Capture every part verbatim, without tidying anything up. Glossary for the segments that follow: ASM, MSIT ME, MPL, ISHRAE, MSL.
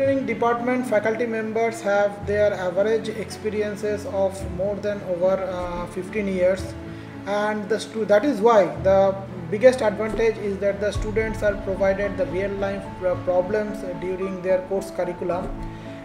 engineering department faculty members have their average experiences of more than over uh, fifteen years, and the stu that is why the biggest advantage is that the students are provided the real life problems during their course curriculum,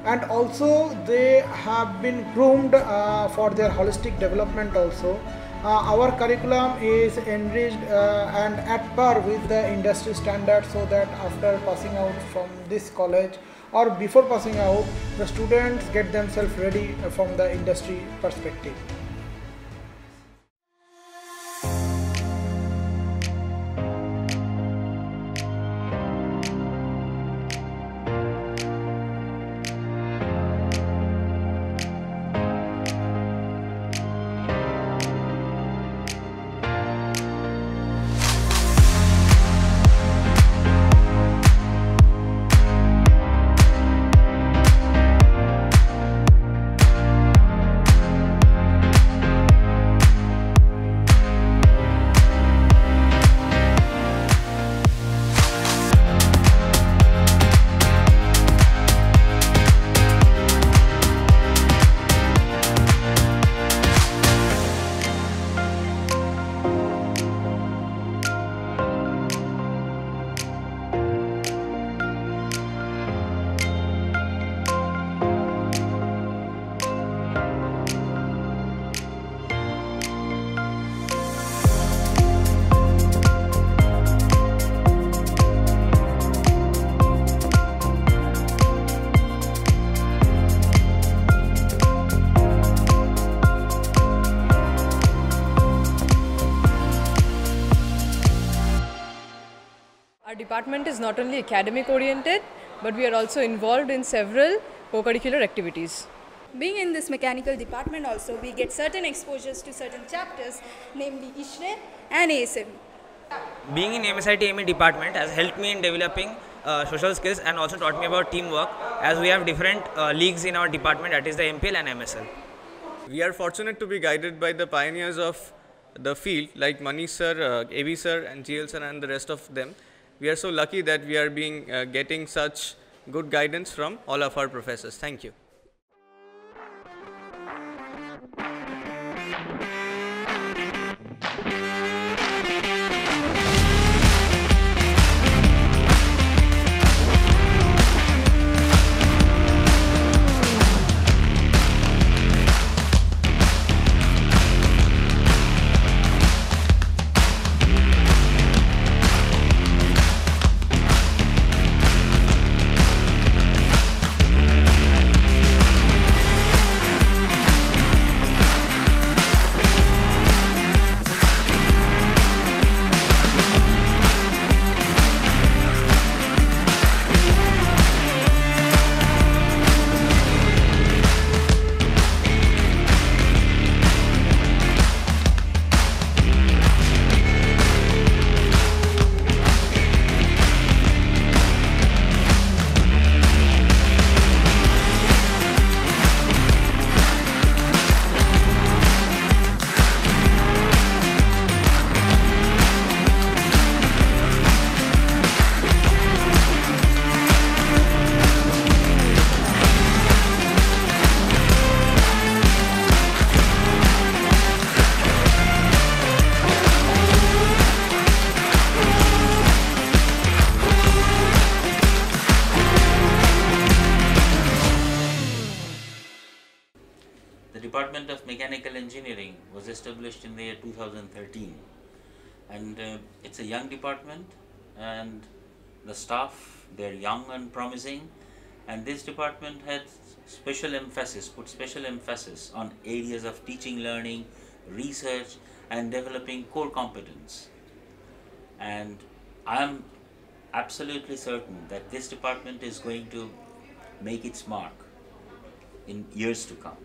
and also they have been groomed uh, for their holistic development also. Uh, our curriculum is enriched uh, and at par with the industry standards, so that after passing out from this college or before passing out, the students get themselves ready from the industry perspective. Our department is not only academic oriented, but we are also involved in several co-curricular activities. Being in this mechanical department also, we get certain exposures to certain chapters, namely ISHRAE and A S M. Being in M S I T M E department has helped me in developing uh, social skills and also taught me about teamwork, as we have different uh, leagues in our department, that is the M P L and M S L. We are fortunate to be guided by the pioneers of the field like Manish sir, uh, A B sir and G L sir and the rest of them. We are so lucky that we are being uh, getting such good guidance from all of our professors. Thank you. The Department of Mechanical Engineering was established in the year two thousand thirteen, and uh, it's a young department, and the staff, they're young and promising, and this department had special emphasis, put special emphasis on areas of teaching, learning, research and developing core competence. And I am absolutely certain that this department is going to make its mark in years to come.